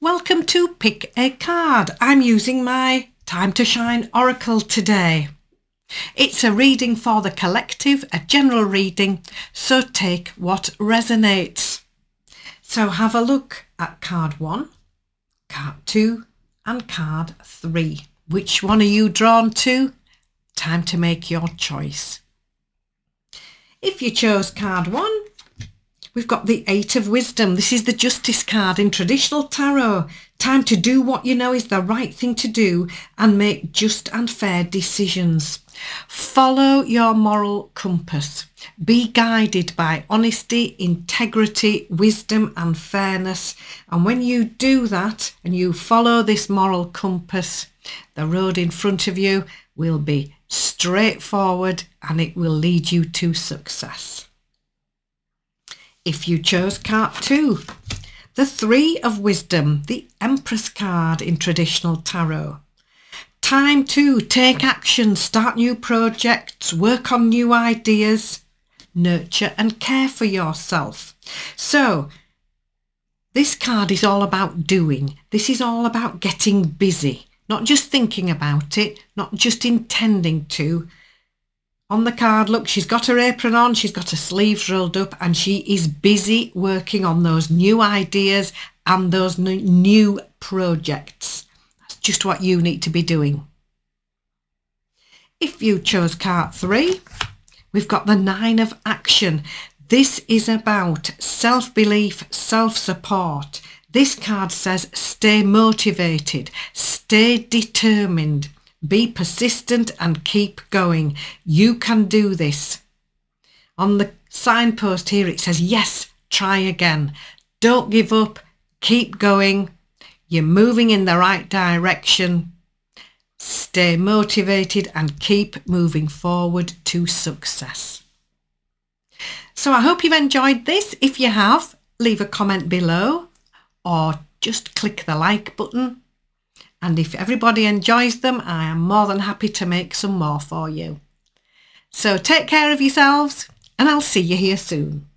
Welcome to Pick a Card. I'm using my Time to Shine Oracle today. It's a reading for the collective, a general reading, so take what resonates. So have a look at card 1, card 2 and card 3. Which one are you drawn to? Time to make your choice. If you chose card 1, we've got the Eight of Wisdom. This is the Justice card in traditional tarot. Time to do what you know is the right thing to do and make just and fair decisions. Follow your moral compass. Be guided by honesty, integrity, wisdom and fairness. And when you do that and you follow this moral compass, the road in front of you will be straightforward and it will lead you to success. If you chose card 2, the Three of Wisdom, the Empress card in traditional tarot. Time to take action, start new projects, work on new ideas, nurture and care for yourself. So this card is all about doing. This is all about getting busy, not just thinking about it, not just intending to. On the card, look, she's got her apron on, she's got her sleeves rolled up and she is busy working on those new ideas and those new projects. That's just what you need to be doing. If you chose card 3, we've got the Nine of Action. This is about self-belief, self-support. This card says stay motivated, stay determined. Be persistent and keep going. You can do this. On the signpost here it says, yes, try again. Don't give up. Keep going. You're moving in the right direction. Stay motivated and keep moving forward to success. So I hope you've enjoyed this. If you have, leave a comment below or just click the like button. And if everybody enjoys them, I am more than happy to make some more for you. So take care of yourselves and I'll see you here soon.